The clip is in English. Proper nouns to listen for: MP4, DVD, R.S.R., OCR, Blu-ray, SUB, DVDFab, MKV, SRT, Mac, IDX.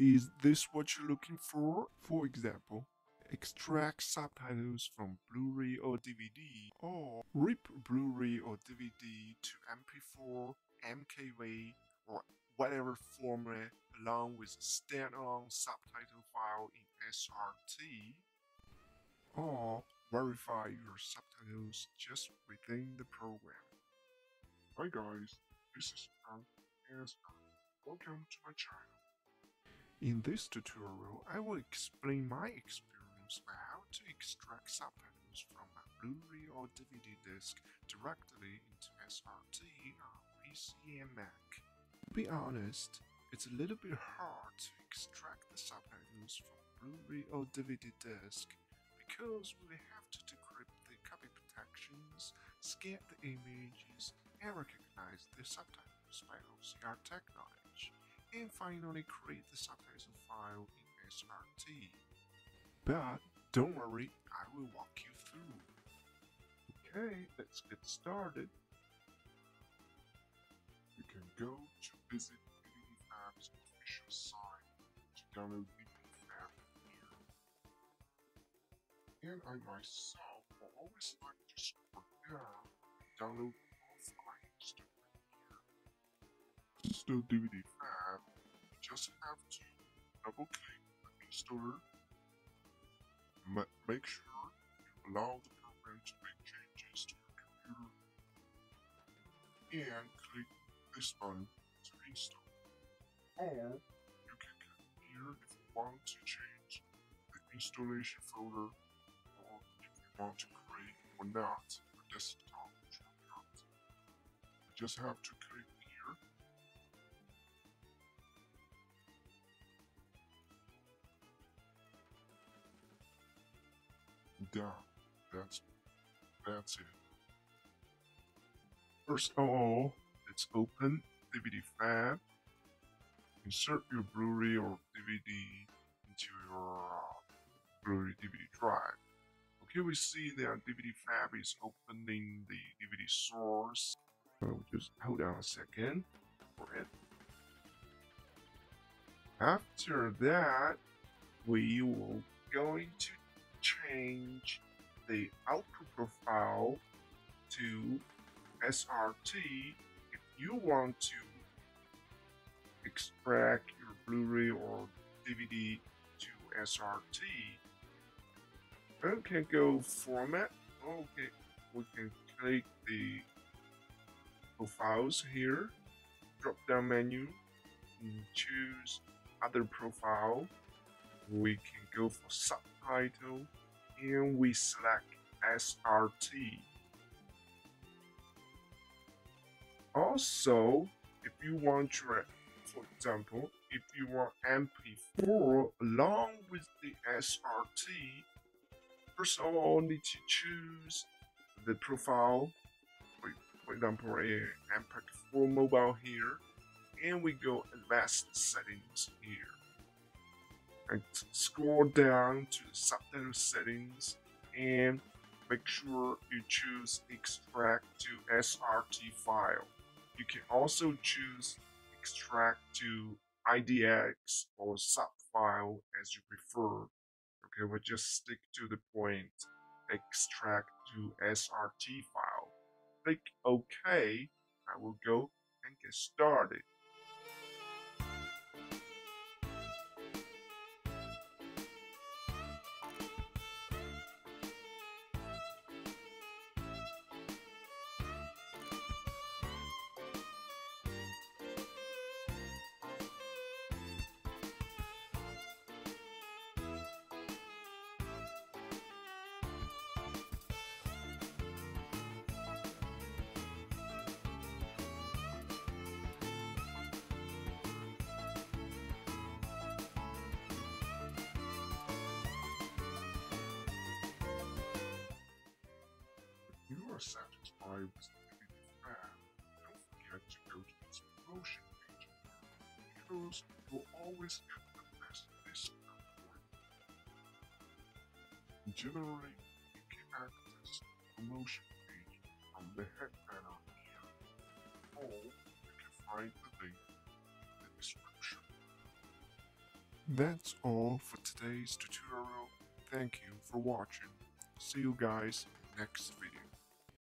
Is this what you're looking for? For example, extract subtitles from Blu-ray or DVD, or rip Blu-ray or DVD to MP4, MKV, or whatever format along with a stand-alone subtitle file in SRT, or verify your subtitles just within the program. Hi guys, this is R.S.R. Welcome to my channel. In this tutorial, I will explain my experience by how to extract subtitles from a Blu-ray or DVD disc directly into SRT on PC and Mac. To be honest, it's a little bit hard to extract the subtitles from Blu-ray or DVD disc because we have to decrypt the copy protections, scan the images, and recognize the subtitles by OCR technology, and finally create the subtitle file in SRT. But don't worry, I will walk you through. Okay, let's get started. You can go to visit DVDFab's official site to download DVDFab here. And I myself will always like to scroll down and download all files to install DVDFab. You just have to double-click on the installer. Make sure you allow the program to make changes to your computer, and click this button to install. Or you can click here if you want to change the installation folder, or if you want to create or not a desktop shortcut. You just have to click. Done. That's it. First of all, let's open DVDFab. Insert your Blu-ray or DVD into your Blu-ray DVD drive. Okay, we see that DVDFab is opening the DVD source. So just hold on a second for it. After that, we will going to change the output profile to SRT if you want to extract your Blu-ray or DVD to SRT. Okay, go format. Okay, we can click the profiles here, drop down menu, and choose other profile. We can go for subtitle and we select SRT. Also, if you want your, for example, if you want MP4 along with the SRT, first of all, need to choose the profile, for example, MP4 mobile here, and we go advanced settings here. And scroll down to the subtitle settings and make sure you choose extract to SRT file. You can also choose extract to IDX or sub file as you prefer. Okay, we'll just stick to the point, extract to SRT file. Click OK, I will go and get started. If you are satisfied with the DVDFab, don't forget to go to this promotion page because you'll always get the best discount for it. Generally, you can access the promotion page from the head banner here, or you can find the link in the description. That's all for today's tutorial. Thank you for watching. See you guys next video.